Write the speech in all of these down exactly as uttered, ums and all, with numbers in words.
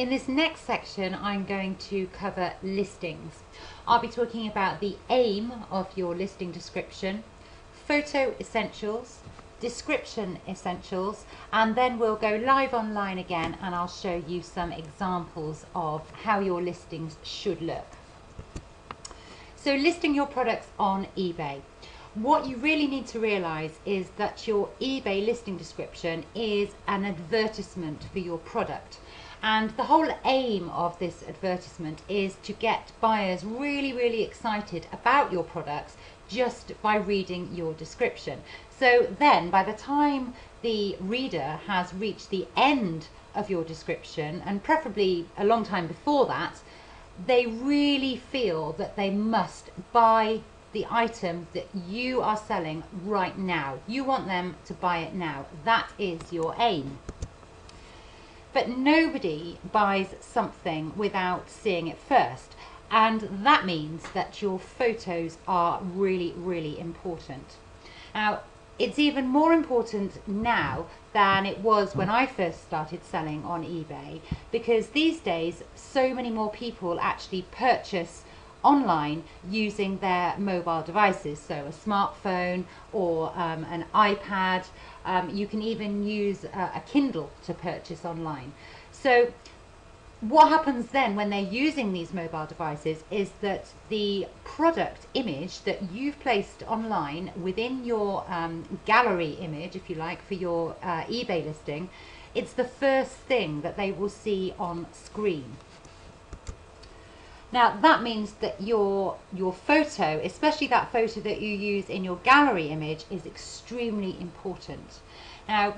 In this next section, I'm going to cover listings. I'll be talking about the aim of your listing description, photo essentials, description essentials, and then we'll go live online again and I'll show you some examples of how your listings should look. So, listing your products on eBay. What you really need to realize is that your eBay listing description is an advertisement for your product. And the whole aim of this advertisement is to get buyers really, really excited about your products just by reading your description. So then by the time the reader has reached the end of your description, and preferably a long time before that, they really feel that they must buy the item that you are selling right now. You want them to buy it now. That is your aim. But nobody buys something without seeing it first, and that means that your photos are really, really important. Now, it's even more important now than it was when I first started selling on eBay, because these days so many more people actually purchase online using their mobile devices, so a smartphone or um, an iPad. Um, you can even use uh, a Kindle to purchase online. So what happens then when they're using these mobile devices is that the product image that you've placed online within your um, gallery image, if you like, for your uh, eBay listing, it's the first thing that they will see on screen. Now that means that your your photo, especially that photo that you use in your gallery image, is extremely important. Now,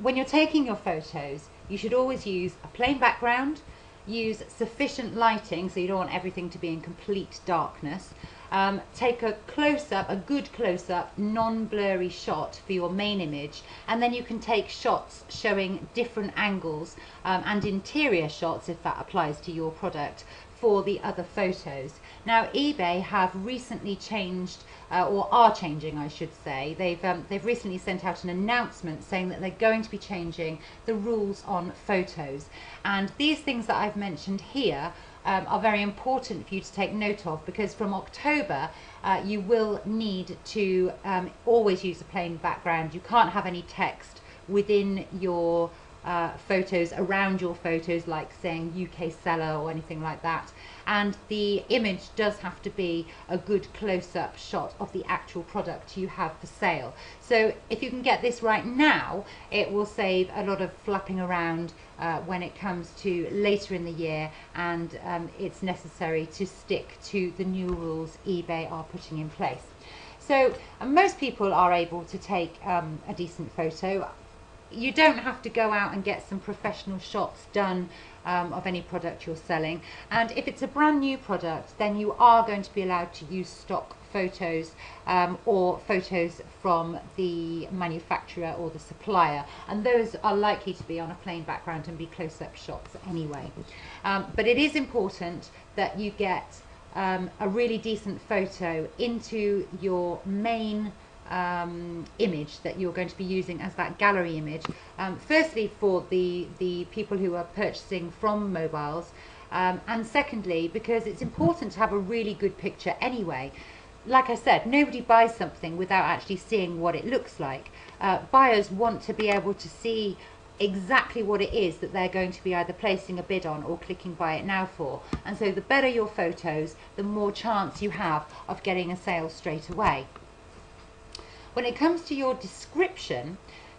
when you're taking your photos, you should always use a plain background, use sufficient lighting, so you don't want everything to be in complete darkness. Um, take a close-up, a good close-up, non-blurry shot for your main image, and then you can take shots showing different angles um, and interior shots, if that applies to your product, for the other photos. Now, eBay have recently changed, uh, or are changing, I should say. They've um, they've recently sent out an announcement saying that they're going to be changing the rules on photos. And these things that I've mentioned here um, are very important for you to take note of, because from October uh, you will need to um, always use a plain background. You can't have any text within your Uh, photos, around your photos, like saying U K seller or anything like that, and the image does have to be a good close-up shot of the actual product you have for sale. So if you can get this right now, it will save a lot of flapping around uh, when it comes to later in the year, and um, it's necessary to stick to the new rules eBay are putting in place. So most people are able to take um, a decent photo. You don't have to go out and get some professional shots done um, of any product you're selling, and if it's a brand new product, then you are going to be allowed to use stock photos um, or photos from the manufacturer or the supplier, and those are likely to be on a plain background and be close-up shots anyway. Um, but it is important that you get um, a really decent photo into your main Um, image that you're going to be using as that gallery image, um, firstly for the the people who are purchasing from mobiles, um, and secondly because it's important to have a really good picture anyway. Like I said, nobody buys something without actually seeing what it looks like. Uh, buyers want to be able to see exactly what it is that they're going to be either placing a bid on or clicking buy it now for, and so the better your photos, the more chance you have of getting a sale straight away. When it comes to your description,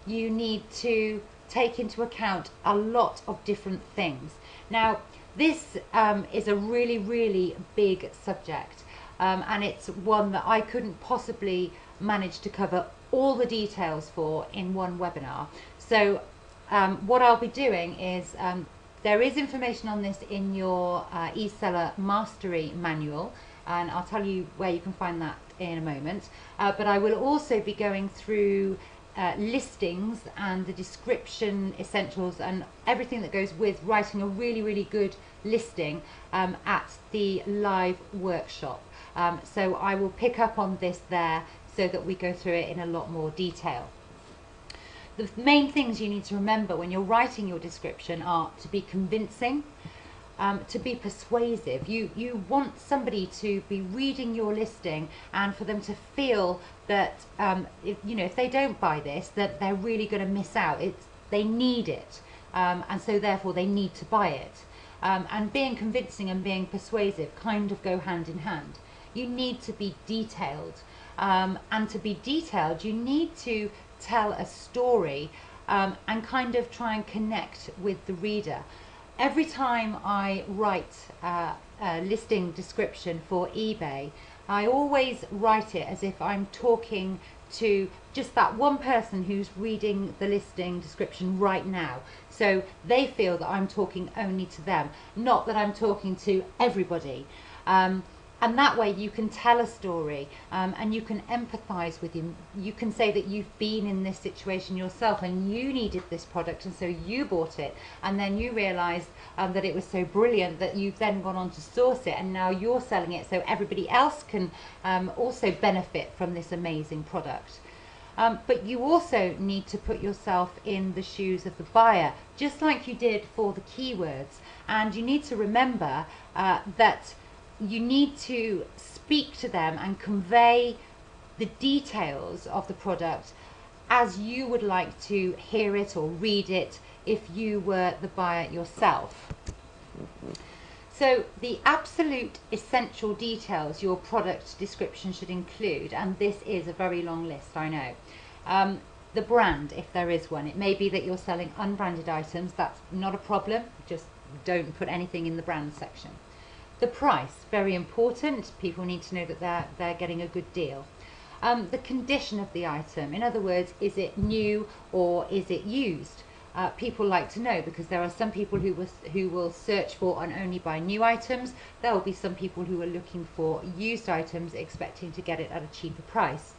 you need to take into account a lot of different things. Now, this um, is a really, really big subject, um, and it's one that I couldn't possibly manage to cover all the details for in one webinar. So um, what I'll be doing is, um, there is information on this in your uh, eSeller Mastery Manual, and I'll tell you where you can find that in a moment, uh, but I will also be going through uh, listings and the description essentials and everything that goes with writing a really, really good listing um, at the live workshop. Um, so I will pick up on this there so that we go through it in a lot more detail. The main things you need to remember when you're writing your description are to be convincing, um, to be persuasive. You, you want somebody to be reading your listing and for them to feel that, um, if, you know, if they don't buy this, that they're really going to miss out. It's, they need it, um, and so therefore they need to buy it. Um, and being convincing and being persuasive kind of go hand in hand. You need to be detailed, um, and to be detailed you need to tell a story, um, and kind of try and connect with the reader. Every time I write uh, a listing description for eBay, I always write it as if I'm talking to just that one person who's reading the listing description right now, so they feel that I'm talking only to them, not that I'm talking to everybody. Um, and that way you can tell a story, um, and you can empathize with him. You can say that you've been in this situation yourself and you needed this product and so you bought it, and then you realized um, that it was so brilliant that you've then gone on to source it, and now you're selling it so everybody else can um, also benefit from this amazing product. Um, but you also need to put yourself in the shoes of the buyer, just like you did for the keywords. And you need to remember uh, that you need to speak to them and convey the details of the product as you would like to hear it or read it if you were the buyer yourself. So the absolute essential details your product description should include, and this is a very long list, I know. Um, the brand, if there is one. It may be that you're selling unbranded items, that's not a problem, just don't put anything in the brand section. The price, very important, people need to know that they're, they're getting a good deal. Um, the condition of the item, in other words, is it new or is it used? Uh, people like to know, because there are some people who will, who will search for and only buy new items. There will be some people who are looking for used items, expecting to get it at a cheaper price.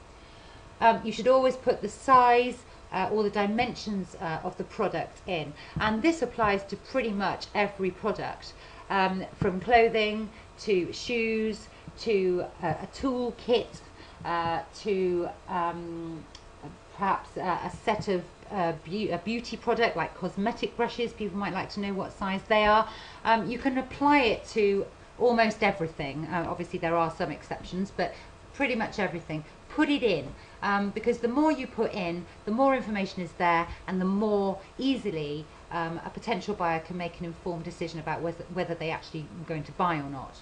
Um, you should always put the size uh, or the dimensions uh, of the product in, and this applies to pretty much every product, um, from clothing to shoes to uh, a tool kit uh, to um, perhaps uh, a set of Uh, be a beauty product like cosmetic brushes. People might like to know what size they are. Um, you can apply it to almost everything. Uh, obviously there are some exceptions, but pretty much everything. Put it in, um, because the more you put in, the more information is there, and the more easily um, a potential buyer can make an informed decision about whether, whether they actually are going to buy or not.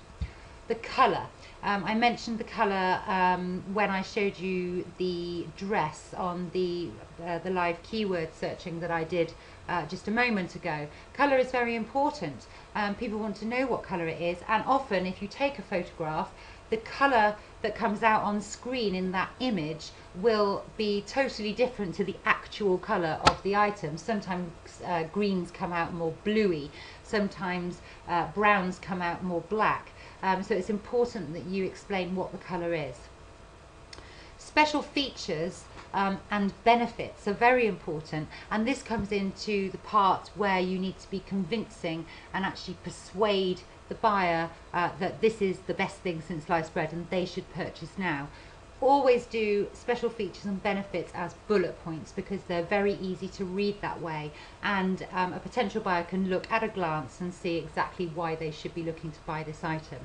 The colour. Um, I mentioned the colour um, when I showed you the dress on the, uh, the live keyword searching that I did uh, just a moment ago. Colour is very important. Um, people want to know what colour it is, and often if you take a photograph, the colour that comes out on screen in that image will be totally different to the actual colour of the item. Sometimes uh, greens come out more bluey, sometimes uh, browns come out more black. Um, so it's important that you explain what the colour is. Special features um, and benefits are very important, and this comes into the part where you need to be convincing and actually persuade the buyer uh, that this is the best thing since sliced bread and they should purchase now. Always do special features and benefits as bullet points, because they're very easy to read that way, and um, a potential buyer can look at a glance and see exactly why they should be looking to buy this item.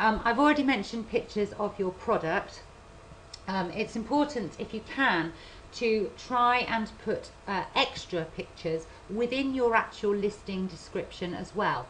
Um, I've already mentioned pictures of your product. Um, it's important, if you can, to try and put uh, extra pictures within your actual listing description as well.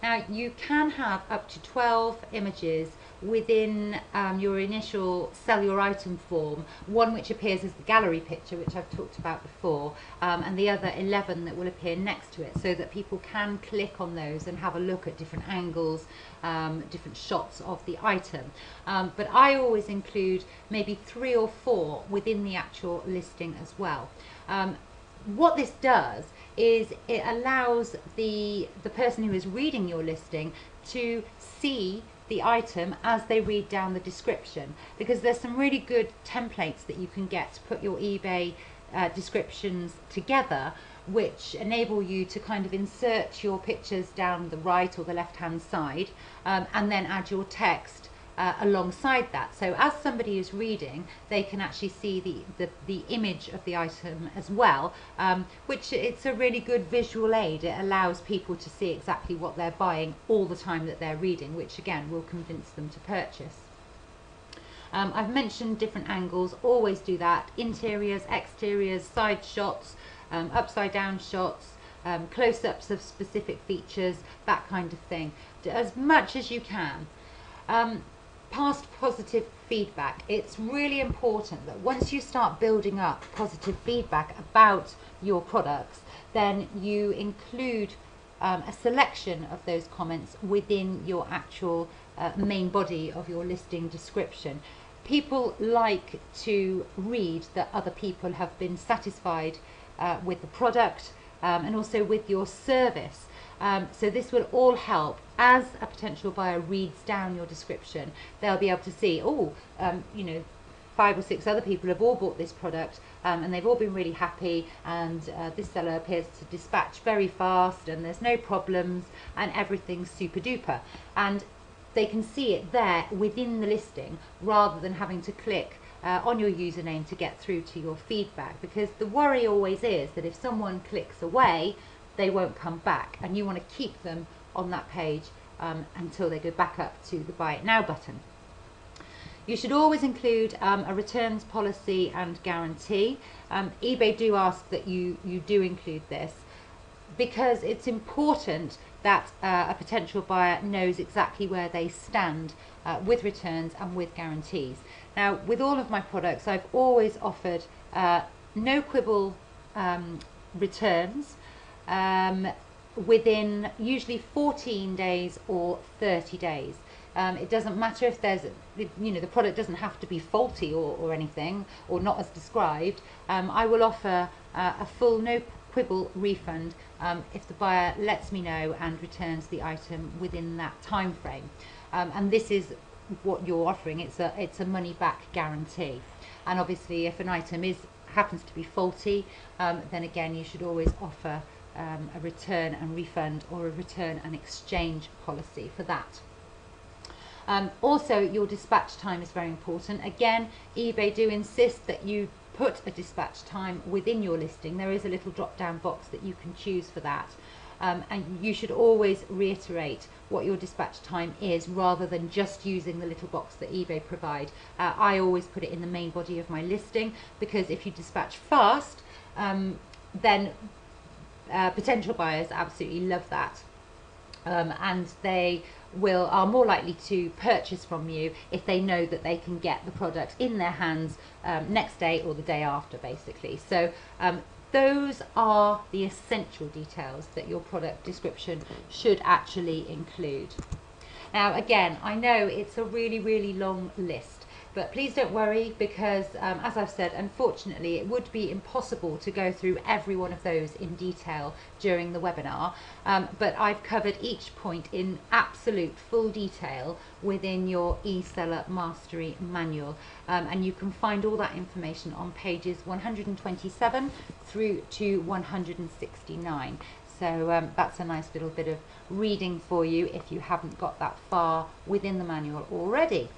Now, you can have up to twelve images within um, your initial sell your item form, one which appears as the gallery picture, which I've talked about before, um, and the other eleven that will appear next to it, so that people can click on those and have a look at different angles, um, different shots of the item. Um, but I always include maybe three or four within the actual listing as well. Um, what this does is it allows the the person who is reading your listing to see the item as they read down the description, because there's some really good templates that you can get to put your eBay uh, descriptions together, which enable you to kind of insert your pictures down the right or the left hand side, um, and then add your text uh, alongside that. So as somebody is reading, they can actually see the, the, the image of the item as well, um, which it's a really good visual aid. It allows people to see exactly what they're buying all the time that they're reading, which again will convince them to purchase. Um, I've mentioned different angles, always do that, interiors, exteriors, side shots, um, upside down shots, um, close-ups of specific features, that kind of thing, as much as you can. Um, past positive feedback, it's really important that once you start building up positive feedback about your products, then you include um, a selection of those comments within your actual uh, main body of your listing description. People like to read that other people have been satisfied uh, with the product um, and also with your service. Um, so this will all help. As a potential buyer reads down your description, they'll be able to see, oh, um, you know, five or six other people have all bought this product, um, and they've all been really happy, and uh, this seller appears to dispatch very fast, and there's no problems, and everything's super duper. And they can see it there within the listing, rather than having to click Uh, on your username to get through to your feedback, because the worry always is that if someone clicks away, they won't come back, and you want to keep them on that page um, until they go back up to the Buy It Now button. You should always include um, a returns policy and guarantee. Um, eBay do ask that you, you do include this, because it's important that uh, a potential buyer knows exactly where they stand uh, with returns and with guarantees. Now, with all of my products, I've always offered uh, no quibble um, returns um, within usually fourteen days or thirty days. Um, it doesn't matter if there's, you know, the product doesn't have to be faulty or, or anything, or not as described. Um, I will offer uh, a full no quibble refund um, if the buyer lets me know and returns the item within that time frame, um, and this is what you're offering. It's a it's a money back guarantee, and obviously if an item is happens to be faulty, um, then again you should always offer um, a return and refund, or a return and exchange policy for that. Um, also, your dispatch time is very important. Again, eBay do insist that you put a dispatch time within your listing. There is a little drop down box that you can choose for that, um, and you should always reiterate what your dispatch time is, rather than just using the little box that eBay provide. uh, I always put it in the main body of my listing, because if you dispatch fast, um, then uh, potential buyers absolutely love that, um, and they will are more likely to purchase from you if they know that they can get the product in their hands um, next day or the day after, basically. So um, those are the essential details that your product description should actually include. Now again, I know it's a really really long list, but please don't worry, because um, as I've said, unfortunately it would be impossible to go through every one of those in detail during the webinar, um, but I've covered each point in absolute full detail within your eSeller Mastery Manual, um, and you can find all that information on pages one hundred twenty-seven through to one hundred sixty-nine. So um, that's a nice little bit of reading for you if you haven't got that far within the manual already.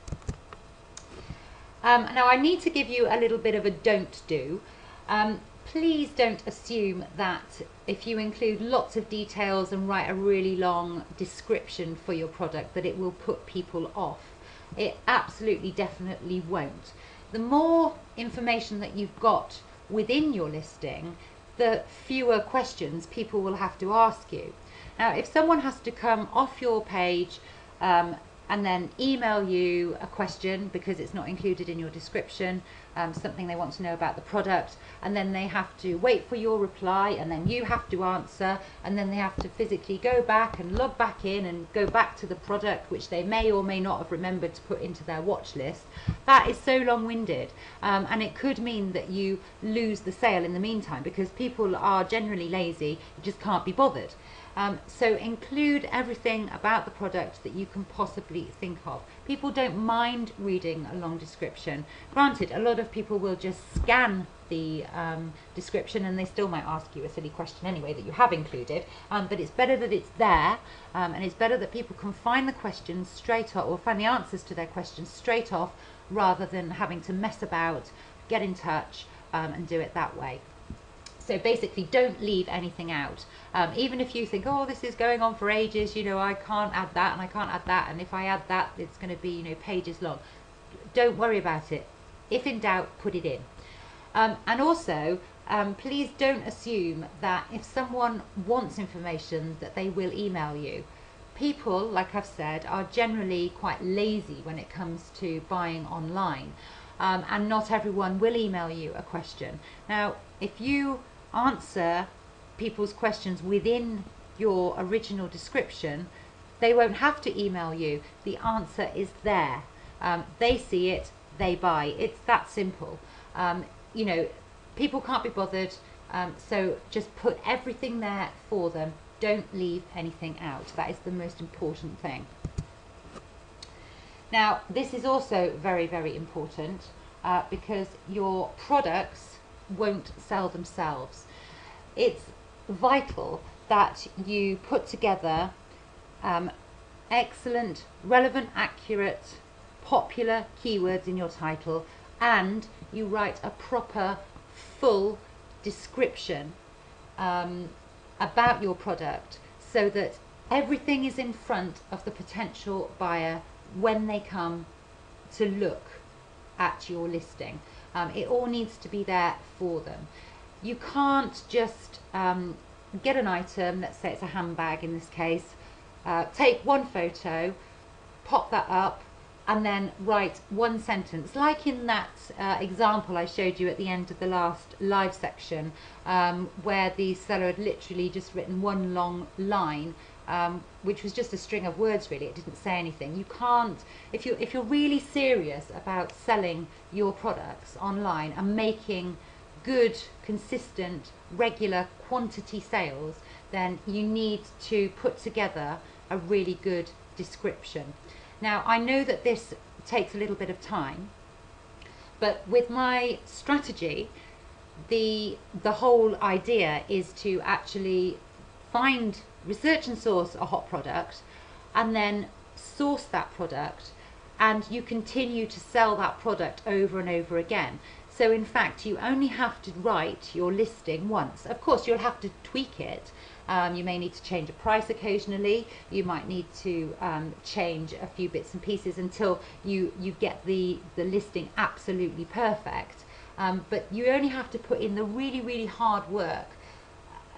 Um, now I need to give you a little bit of a don't do. Um, please don't assume that if you include lots of details and write a really long description for your product that it will put people off. It absolutely definitely won't. The more information that you've got within your listing, the fewer questions people will have to ask you. Now if someone has to come off your page um, and then email you a question because it's not included in your description, um, something they want to know about the product, and then they have to wait for your reply, and then you have to answer, and then they have to physically go back and log back in and go back to the product, which they may or may not have remembered to put into their watch list. That is so long-winded, um, and it could mean that you lose the sale in the meantime, because people are generally lazy, you just can't be bothered. Um, so include everything about the product that you can possibly think of. People don't mind reading a long description. Granted, a lot of people will just scan the um, description and they still might ask you a silly question anyway that you have included, um, but it's better that it's there, um, and it's better that people can find the questions straight off, or find the answers to their questions straight off, rather than having to mess about, get in touch, um, and do it that way. So basically, don't leave anything out. Um, even if you think, oh, this is going on for ages, you know, I can't add that and I can't add that, and if I add that, it's going to be, you know, pages long. Don't worry about it. If in doubt, put it in. Um, and also, um, please don't assume that if someone wants information that they will email you. People, like I've said, are generally quite lazy when it comes to buying online. Um, and not everyone will email you a question. Now, if you answer people's questions within your original description, they won't have to email you. The answer is there. Um, they see it, they buy. It's that simple. Um, you know, people can't be bothered, um, so just put everything there for them. Don't leave anything out. That is the most important thing. Now, this is also very, very important uh, because your products won't sell themselves. It's vital that you put together um, excellent, relevant, accurate, popular keywords in your title, and you write a proper, full description um, about your product so that everything is in front of the potential buyer when they come to look at your listing. Um, it all needs to be there for them. You can't just um, get an item, let's say it's a handbag in this case, uh, take one photo, pop that up, and then write one sentence, like in that uh, example I showed you at the end of the last live section, um, where the seller had literally just written one long line, um, which was just a string of words really, it didn't say anything. You can't, if you if you're really serious about selling your products online and making good, consistent, regular quantity sales, then you need to put together a really good description. Now, I know that this takes a little bit of time, but with my strategy, the the whole idea is to actually find, research and source a hot product, and then source that product, and you continue to sell that product over and over again. So in fact, you only have to write your listing once. Of course, you'll have to tweak it. Um, you may need to change a price occasionally, you might need to um, change a few bits and pieces until you, you get the, the listing absolutely perfect. Um, but you only have to put in the really, really hard work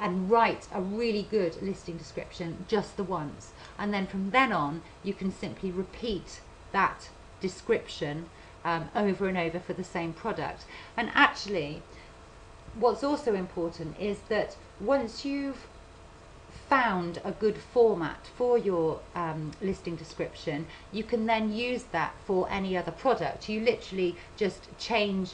and write a really good listing description just the once. And then from then on, you can simply repeat that description um, over and over for the same product. And actually, what's also important is that once you've found a good format for your um, listing description, you can then use that for any other product. You literally just change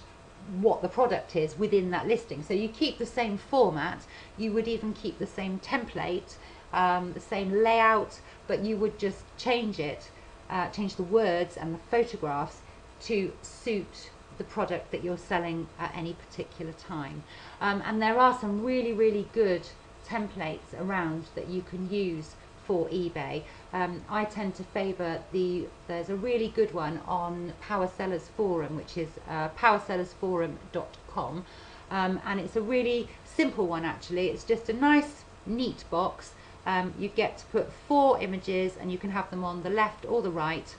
what the product is within that listing. So you keep the same format, you would even keep the same template, um, the same layout, but you would just change it, uh, change the words and the photographs to suit the product that you're selling at any particular time. Um, and there are some really, really good templates around that you can use for eBay. Um, I tend to favour the, there's a really good one on Power Sellers Forum, which is uh, power sellers forum dot com, um, and it's a really simple one actually. It's just a nice neat box. Um, you get to put four images and you can have them on the left or the right,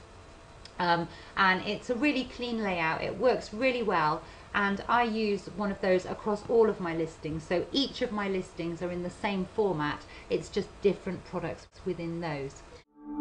um, and it's a really clean layout. It works really well. And I use one of those across all of my listings. So each of my listings are in the same format, it's just different products within those.